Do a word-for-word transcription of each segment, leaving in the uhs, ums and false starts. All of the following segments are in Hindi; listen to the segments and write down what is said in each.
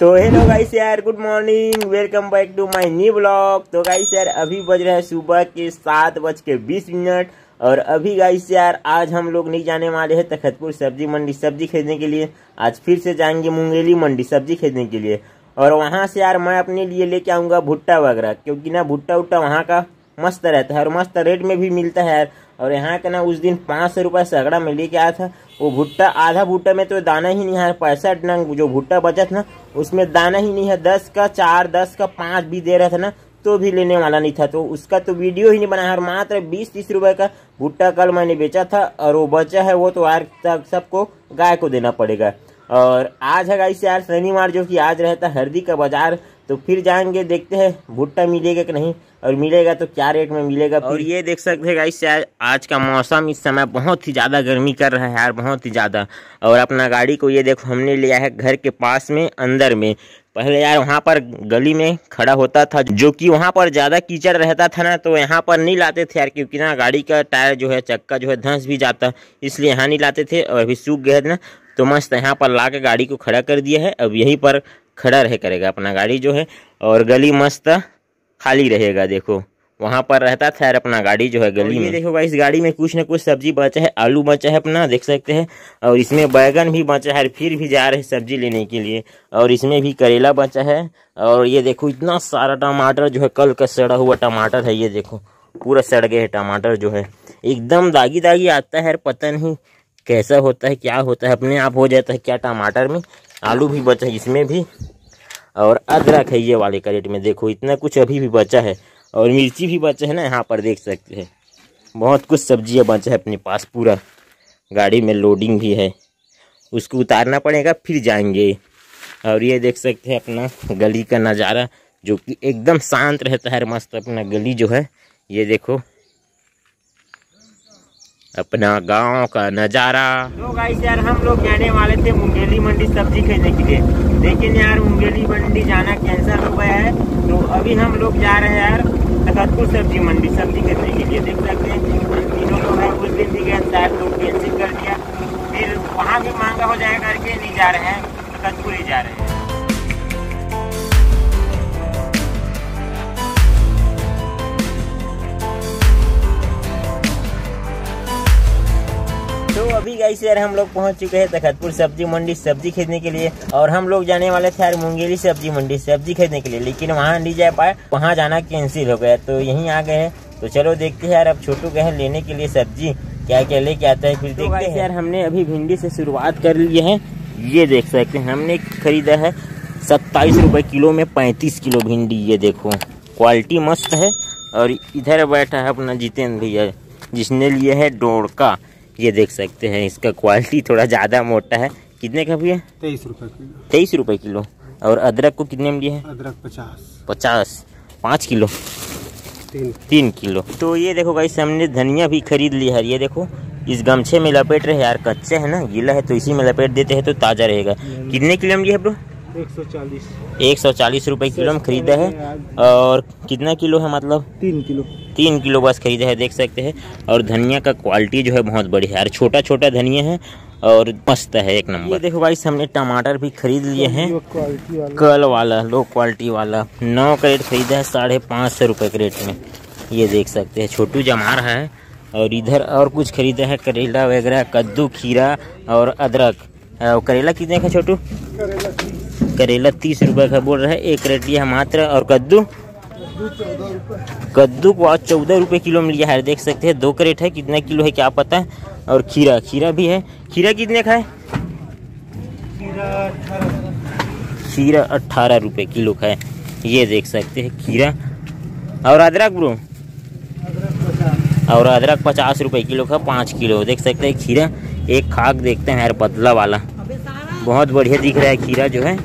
तो हेलो गाइस यार, good morning, welcome back to my new blog. तो गाइस यार अभी बज रहे हैं सुबह के सात बज के बीस मिनट और अभी गाइस यार आज हम लोग नहीं जाने वाले हैं तखतपुर सब्जी मंडी सब्जी खरीदने के लिए। आज फिर से जाएंगे मुंगेली मंडी सब्जी खरीदने के लिए और वहाँ से यार मैं अपने लिए लेके आऊँगा भुट्टा वगैरह, क्योंकि ना भुट्टा उट्टा वहाँ का मस्त रहता है और मस्त रेट में भी मिलता है यार। और यहाँ का ना उस दिन पाँच सौ रुपये सगड़ा में लेके आया था वो भुट्टा, आधा भुट्टा में तो दाना ही नहीं है। पैसा ना जो भुट्टा बचा था ना उसमें दाना ही नहीं है। दस का चार, दस का पाँच भी दे रहा था ना तो भी लेने वाला नहीं था, तो उसका तो वीडियो ही नहीं बनाया। और मात्र बीस तीस रुपये का भुट्टा कल मैंने बेचा था और वो बचा है वो तो यार सबको गाय को देना पड़ेगा। और आज है गाइस यार शनिवार, जो कि आज रहता है हरदी का बाजार, तो फिर जाएंगे, देखते हैं भुट्टा मिलेगा कि नहीं और मिलेगा तो क्या रेट में मिलेगा। और ये देख सकते हैं गाइस यार आज का मौसम, इस समय बहुत ही ज़्यादा गर्मी कर रहा है यार, बहुत ही ज़्यादा। और अपना गाड़ी को ये देखो हमने लिया है घर के पास में अंदर में। पहले यार वहाँ पर गली में खड़ा होता था, जो कि वहाँ पर ज़्यादा कीचड़ रहता था ना तो यहाँ पर नहीं लाते थे यार, क्योंकि ना गाड़ी का टायर जो है चक्का जो है धंस भी जाता, इसलिए यहाँ नहीं लाते थे। और अभी सूख गए ना तो मस्त यहाँ पर ला के गाड़ी को खड़ा कर दिया है। अब यहीं पर खड़ा रह करेगा अपना गाड़ी जो है और गली मस्त खाली रहेगा। देखो वहाँ पर रहता था यार अपना गाड़ी जो है गली में। देखो भाई इस गाड़ी में कुछ ना कुछ सब्जी बचा है, आलू बचा है अपना देख सकते हैं, और इसमें बैगन भी बचा है। फिर भी जा रहे हैं सब्जी लेने के लिए। और इसमें भी करेला बचा है और ये देखो इतना सारा टमाटर जो है कल का सड़ा हुआ टमाटर है, ये देखो पूरा सड़ गए है टमाटर जो है, एकदम दागी दागी आता है यार, पता नहीं कैसा होता है क्या होता है, अपने आप हो जाता है क्या टमाटर में। आलू भी बचा है इसमें भी और अदरक है ये वाले करेट में, देखो इतना कुछ अभी भी बचा है और मिर्ची भी बचा है ना यहाँ पर देख सकते हैं। बहुत कुछ सब्जियाँ बचा है अपने पास, पूरा गाड़ी में लोडिंग भी है, उसको उतारना पड़ेगा फिर जाएंगे। और ये देख सकते हैं अपना गली का नज़ारा जो कि एकदम शांत रहता है, मस्त अपना गली जो है। ये देखो अपना गांव का नज़ारा। तो गाइस यार हम लोग जाने वाले थे मुंगेली मंडी सब्जी खरीदने के लिए, लेकिन यार मुंगेली मंडी जाना कैंसिल हो गया है, तो अभी हम लोग जा रहे हैं यार तखतपुर सब्जी मंडी सब्जी खरीदने के लिए। देख सकते हैं हम तीनों लोग हैं, कुछ दिन भी गए चार लोग कैंसिल कर दिया, फिर वहाँ भी महंगा हो जाएगा करके नहीं जा रहे हैं, तखतपुर ही जा रहे हैं। तो अभी गाइस यार हम लोग पहुंच चुके हैं तखतपुर सब्जी मंडी सब्जी खरीदने के लिए और हम लोग जाने वाले थे यार मुंगेली सब्जी मंडी सब्जी खरीदने के लिए, लेकिन वहां नहीं जा पाए, वहां जाना कैंसिल हो गया तो यहीं आ गए हैं। तो चलो देखते हैं यार अब छोटू गए हैं लेने के लिए सब्जी, क्या क्या लेके आता है फिर तो देखते हैं। यार हमने अभी भिंडी से शुरुआत कर ली है, ये देख सकते हैं हमने खरीदा है सत्ताईस रुपये किलो में पैंतीस किलो भिंडी, ये देखो क्वालिटी मस्त है। और इधर बैठा है अपना जितेंद्र भैया जिसने लिए है डोड़का, ये देख सकते हैं इसका क्वालिटी थोड़ा ज़्यादा मोटा है। कितने का भैया? तेईस रुपये किलो। तेईस रुपये किलो। और अदरक को कितने में लिया है? अदरक पचास। पचास पाँच किलो, तीन तीन किलो। तो ये देखो गाइस हमने धनिया भी खरीद लिया है, ये देखो इस गमछे में लपेट रहे यार, कच्चे है ना गीला है तो इसी में लपेट देते हैं तो ताज़ा रहेगा। कितने किलो में लिया है ब्रो? एक सौ चालीस। एक सौ चालीस रुपये किलो में खरीदा है। और कितना किलो है मतलब? तीन किलो। तीन किलो बस खरीदा है देख सकते हैं। और धनिया का क्वालिटी जो है बहुत बड़ी है यार, छोटा छोटा धनिया है और मस्त है एक नंबर। देखो भाई हमने टमाटर भी खरीद लिए हैं कल वाला लो क्वालिटी वाला, नौ करेट खरीदा है साढ़े पाँच सौ रुपये करेट में, ये देख सकते हैं छोटू जमा रहा है। और इधर और कुछ खरीदा है करेला वगैरह, कद्दू, खीरा और अदरक। करेला कितने का छोटू? करेला तीस रुपए का बोल रहा है, एक रेट लिया मात्र। और कद्दू? कद्दू को आज चौदह रुपए किलो में लिया है देख सकते हैं, दो करेट है, कितना किलो है क्या पता है। और खीरा, खीरा भी है। खीरा कितने का है? खीरा अट्ठारह रुपए किलो का है, ये देख सकते हैं खीरा। और अदरक ब्रो? और अदरक पचास रुपए किलो का, पाँच किलो देख सकते हैं। खीरा एक खाक देखते हैं यार पतला वाला, बहुत बढ़िया दिख रहा है खीरा जो है,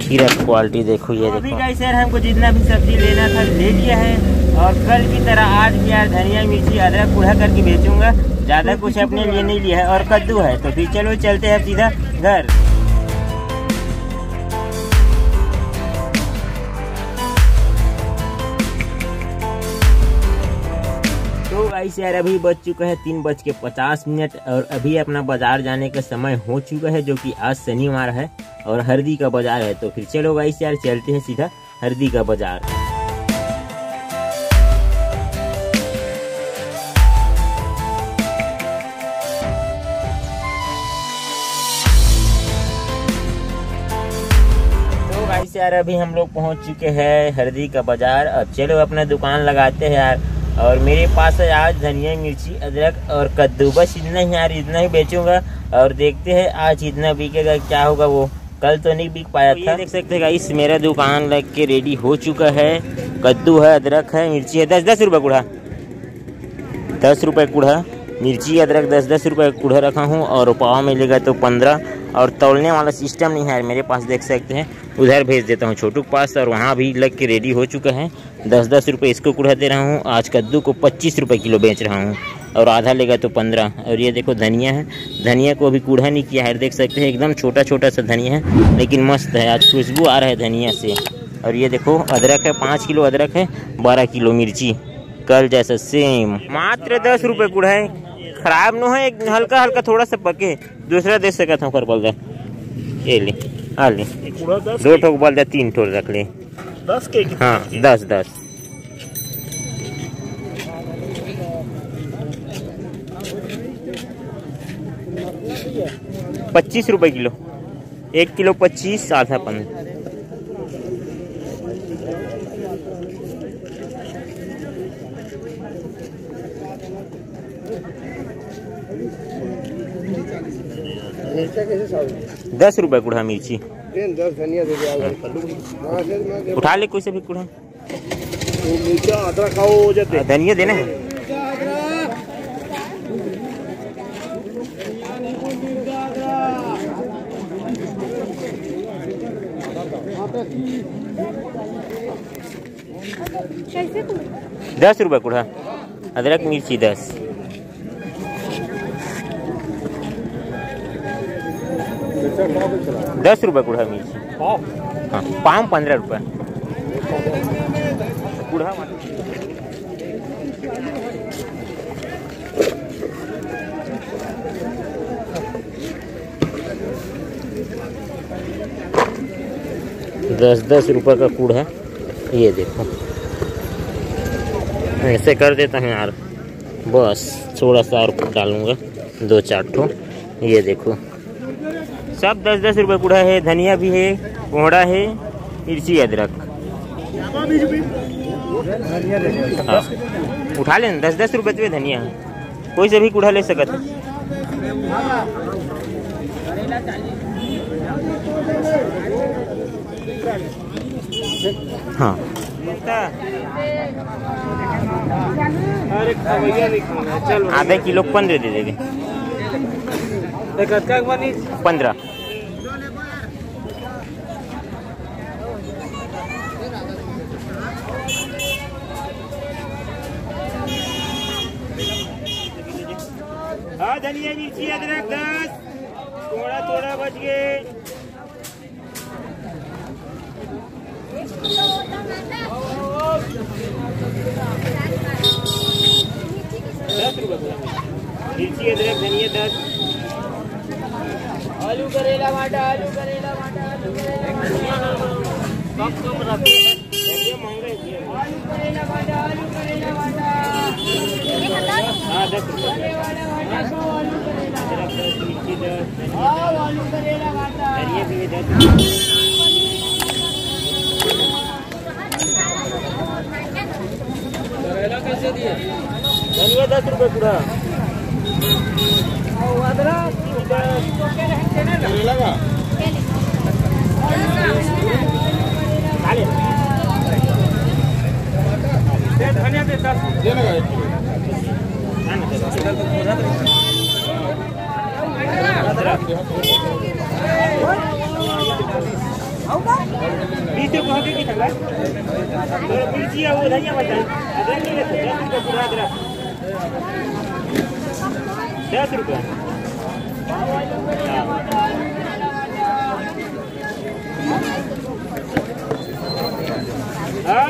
खीरा क्वालिटी देखो। ये देखो अभी गाइस यार हमको जितना भी सब्जी लेना था ले लिया है और कल की तरह आज भी यार धनिया, मिर्ची, अदरक कूड़ा करके बेचूंगा, ज़्यादा कुछ अपने लिए नहीं लिया है। और कद्दू है तो फिर चलो चलते हैं सीधा घर। तो गाइस यार अभी बज चुका है तीन बज के पचास मिनट और अभी अपना बाजार जाने का समय हो चुका है, जो कि आज शनिवार है और हरदी का बाजार है। तो फिर चलो गाइस यार चलते हैं सीधा हरदी का बाजार। तो गाइस यार अभी हम लोग पहुंच चुके हैं हरदी का बाजार। अब चलो अपना दुकान लगाते हैं यार। और मेरे पास है आज धनिया, मिर्ची, अदरक और कद्दू। बस इतना ही यार, इतना ही बेचूंगा और देखते हैं आज इतना बिकेगा क्या होगा। वो कल तो नहीं बिक पाया था। देख सकते हैं गाइस मेरा दुकान लग के रेडी हो चुका है। कद्दू है, अदरक है, मिर्ची है, दस दस रुपये कूढ़ा, दस रुपये कूढ़ा मिर्ची अदरक दस दस रुपये कूढ़ा रखा हूँ। और पाव मिलेगा तो पंद्रह। और तौलने वाला सिस्टम नहीं है यार मेरे पास, देख सकते हैं। उधर भेज देता हूँ छोटू के पास और वहाँ भी लग के रेडी हो चुका है। दस दस रुपये इसको कूढ़ा दे रहा हूँ। आज कद्दू को पच्चीस रुपये किलो बेच रहा हूँ और आधा लेगा तो पंद्रह। और ये देखो धनिया है, धनिया को अभी कूढ़ा नहीं किया है, देख सकते हैं। एकदम छोटा छोटा सा धनिया है लेकिन मस्त है, आज खुशबू आ रहा है धनिया से। और ये देखो अदरक है, पाँच किलो अदरक है, बारह किलो मिर्ची, कल जैसा सेम। मात्र दस रुपये कूढ़ा है, खराब न है, हल्का हल्का थोड़ा सा पके। दूसरा दे सकता हूँ बल्दा, ये ले आ ले दो ठोक बल्दा, तीन ठोक रख ले। दस के हाँ दस दस पच्चीस रुपए किलो, एक किलो पच्चीस, आधा पंद्रह। दस रुपए कूढ़ा मिर्ची, उठा ले कोई से भी कूढ़ा। धनिया देना है, दस रुपए कूढ़ा अदरक मिर्ची दस। दस रुपये कूढ़ा मिर्ची, हाँ पाव पंद्रह रुपये कूढ़ा। दस दस रुपये का कूढ़ा, ये देखो ऐसे कर देता हूँ यार। बस थोड़ा सा और डालूंगा, दो चार ठो। ये देखो सब दस दस रुपये कूड़ा है। धनिया भी है, कोहड़ा है, मिर्ची, अदरक। हाँ उठा लेना, दस दस रुपये पे धनिया है, कोई से भी कूड़ा ले सकता है। हाँ आधा किलो पंद्रह दे दे, पंद्रह। हाँ धनिया, मिर्ची, अदरक दस, थोड़ा थोड़ा बच गए। दस रुपये मिर्ची, अदरक, धनिया दस। आलू करेला वाटा, आलू करेला वाटा, आलू करेला कम कम रखते हैं, ये महंगा है। आलू करेला वाटा, आलू करेला वाटा, ये बताओ। हां दस रुपए वाला वाटा, सौ आलू करेला, दस मिर्ची दस। हां आलू करेला वाटा, ये भी दस। करेला कैसे दिया? धनिया दस रुपए पूरा और अदरक लगा। धनिया दे दस, बीस रुपये की था। मिर्ची है वो धनिया बताए, अदरक नहीं लेते, दस रुपये पूरा अदरक, दस रुपये।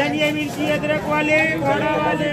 धनिया, मिर्ची, अदरक वाले, घोड़ा वाले।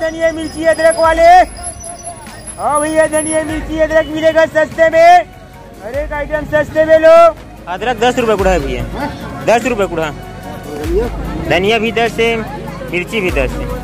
धनिया मिर्ची अदरक वाले, हाँ भैया धनिया मिर्ची अदरक मिलेगा सस्ते में, हर एक आइटम सस्ते में लो। अदरक दस रुपए कुड़ा है भैया, दस रुपए कुड़ा, धनिया भी दस है, मिर्ची भी दस है।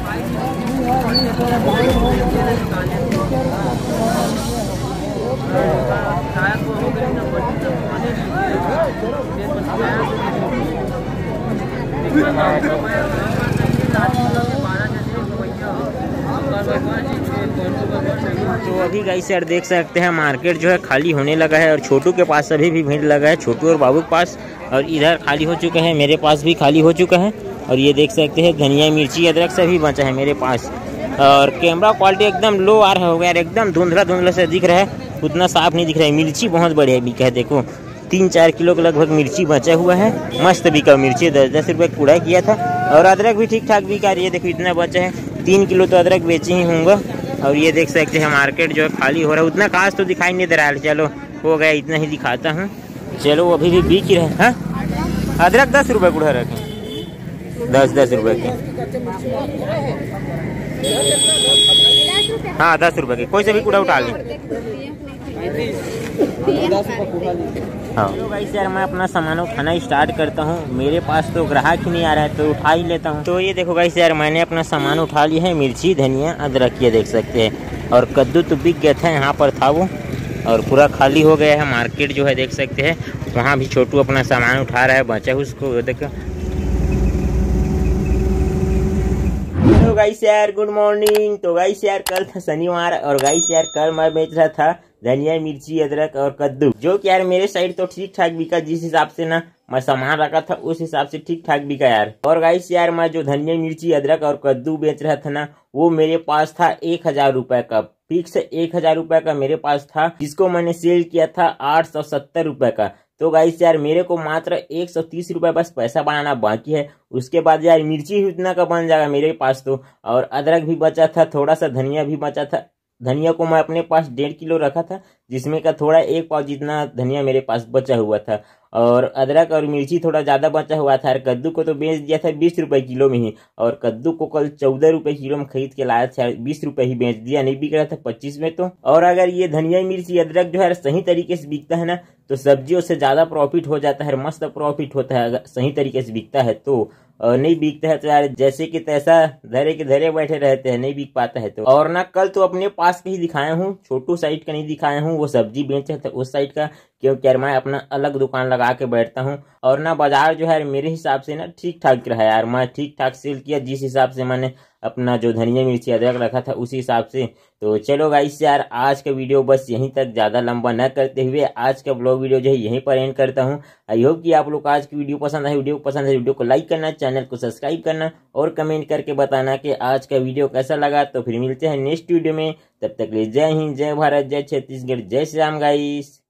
तो अभी गाइस यार देख सकते हैं मार्केट जो है खाली होने लगा है और छोटू के पास अभी भी भीड़ लगा है, छोटू और बाबू के पास, और इधर खाली हो चुके हैं, मेरे पास भी खाली हो चुका है। और ये देख सकते हैं धनिया मिर्ची अदरक सभी बचा है मेरे पास। और कैमरा क्वालिटी एकदम लो आ रहा होगा यार, एकदम धुंधला धुंधला से दिख रहा है, उतना साफ नहीं दिख रहा है। मिर्ची बहुत बढ़िया बिका है, देखो तीन चार किलो के लगभग मिर्ची बचा हुआ है, मस्त बिका मिर्ची, दस दस रुपये कूड़ा किया था। और अदरक भी ठीक ठाक बिका रही है, देखो इतना बचा है, तीन किलो तो अदरक बेचे ही होंगे। और ये देख सकते हैं मार्केट जो है खाली हो रहा है, उतना खास तो दिखाई नहीं दे रहा है, चलो हो गया इतना ही दिखाता हूँ। चलो अभी भी बिक ही रहे हैं, अदरक दस रुपये कूड़ा रखें, दस दस रुपये के, हाँ दस रुपये के, कोई से भी कूड़ा उठा लें। हाँ गाइस यार मैं अपना सामान खाना स्टार्ट करता हूँ, मेरे पास तो ग्राहक ही नहीं आ रहा है तो उठा ही लेता हूँ। तो ये देखो गाइस यार मैंने अपना सामान उठा लिया है, मिर्ची धनिया अदरक ये देख सकते हैं, और कद्दू तो बिक गया था, यहाँ पर था वो, और पूरा खाली हो गया है मार्केट जो है देख सकते हैं। वहाँ भी छोटू अपना सामान उठा रहा है, बचा उसको देखो। तो गाइस यार गुड मॉर्निंग। तो गाइस यार कल था शनिवार, और गाइस यार कल मैं बेच रहा था धनिया मिर्ची अदरक और कद्दू, जो कि यार मेरे साइड तो ठीक ठाक बिका, जिस हिसाब से ना मैं सामान रखा था उस हिसाब से ठीक ठाक बिका यार। और गाइस यार मैं जो धनिया मिर्ची अदरक और कद्दू बेच रहा था ना, वो मेरे पास था एक हजार रुपए का, फिक्स एक हजार रुपए का मेरे पास था, जिसको मैंने सेल किया था आठ सौ सत्तर रुपए का। तो गाइस यार मेरे को मात्र एक सौ तीस रुपये बस पैसा बनाना बाकी है, उसके बाद यार मिर्ची भी उतना का बन जाएगा मेरे पास तो, और अदरक भी बचा था, थोड़ा सा धनिया भी बचा था। धनिया को मैं अपने पास डेढ़ किलो रखा था, जिसमें का थोड़ा एक पाव जितना धनिया मेरे पास बचा हुआ था, और अदरक और मिर्ची थोड़ा ज़्यादा बचा हुआ था। और कद्दू को तो बेच दिया था बीस रुपये किलो में ही, और कद्दू को कल चौदह रुपये किलो में खरीद के लाया था, बीस रुपये ही बेच दिया, नहीं बिक रहा था पच्चीस में तो। और अगर ये धनिया मिर्ची अदरक जो है सही तरीके से बिकता है ना, तो सब्जियों से ज़्यादा प्रॉफिट हो जाता है, मस्त प्रॉफिट होता है अगर सही तरीके से बिकता है तो, और नहीं बिकता है तो यार जैसे कि तैसा धरे के धरे बैठे रहते हैं, नहीं बिक पाता है तो। और ना कल तो अपने पास का ही दिखाया हूँ, छोटू साइड का नहीं दिखाया हूँ, वो सब्जी बेचे थे उस साइड का, क्योंकि यार मैं अपना अलग दुकान लगा के बैठता हूँ। और ना बाजार जो है मेरे हिसाब से ना ठीक ठाक रहा यार, मैं ठीक ठाक सेल किया, जिस हिसाब से मैंने अपना जो धनिया मिर्ची अदरक रखा था उसी हिसाब से। तो चलो गाइस यार आज का वीडियो बस यहीं तक, ज़्यादा लंबा न करते हुए आज का ब्लॉग वीडियो जो है यहीं पर एंड करता हूँ। आई होप कि आप लोग आज की वीडियो पसंद आए, वीडियो पसंद आए वीडियो को लाइक करना, चैनल को सब्सक्राइब करना, और कमेंट करके बताना कि आज का वीडियो कैसा लगा। तो फिर मिलते हैं नेक्स्ट वीडियो में, तब तक ले जय हिंद, जय भारत, जय छत्तीसगढ़, जय श्री राम गाइस।